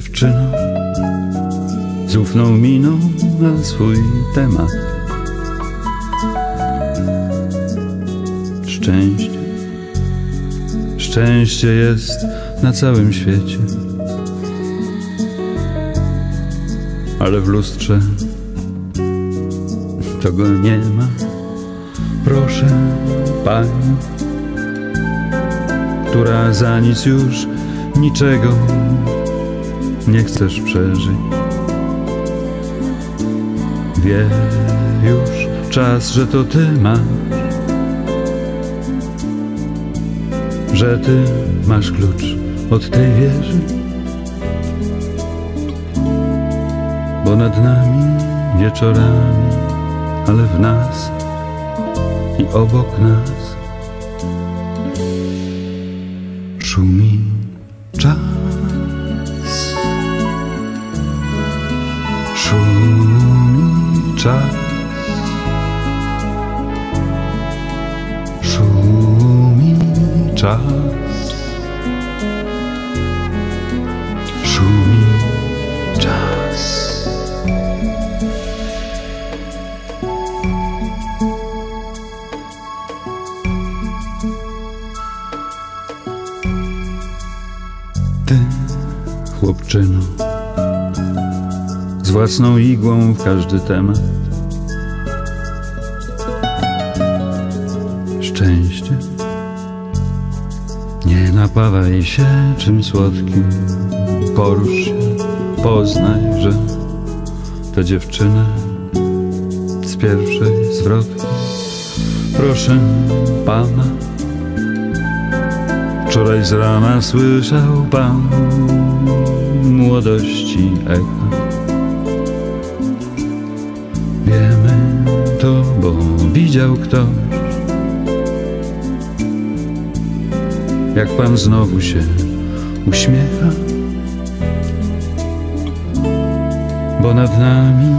dziewczyno z ufną miną na swój temat. Szczęście jest na całym świecie, ale w lustrze to go nie ma. Proszę pani, która za nic już niczego nie chcesz przeżyć. Wie już czas, że to ty masz, że ty masz klucz od tej wieży, bo nad nami wieczorami, ale w nas i obok nas szumi czas. Szumi czas. Szumi czas. Szumi czas. Ty, chłopczyno, z własną igłą w każdy temat. Szczęście, nie napawaj się czym słodkim. Porusz się, poznaj, że to dziewczyna z pierwszej zwrotki. Proszę pana, wczoraj z rana słyszał pan młodości echa. Wiemy to, bo widział ktoś, jak pan znowu się uśmiecha, bo nad nami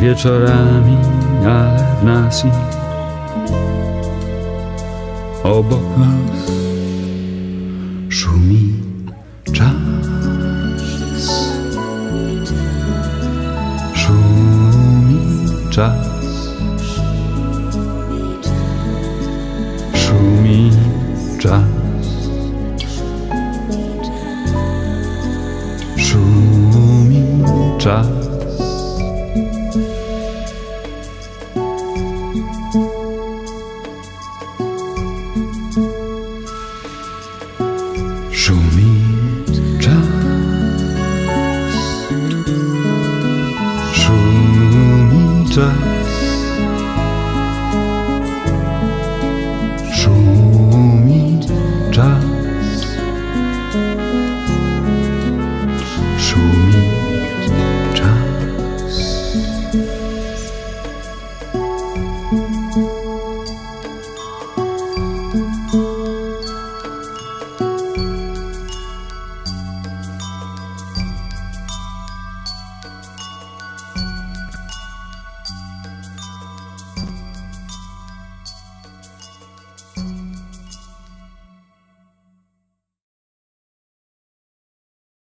wieczorami, ale w nas i obok nas szumi czas. Szumi czas. Szumi czas. Szumi czas. Szumi czas. Szumi czas.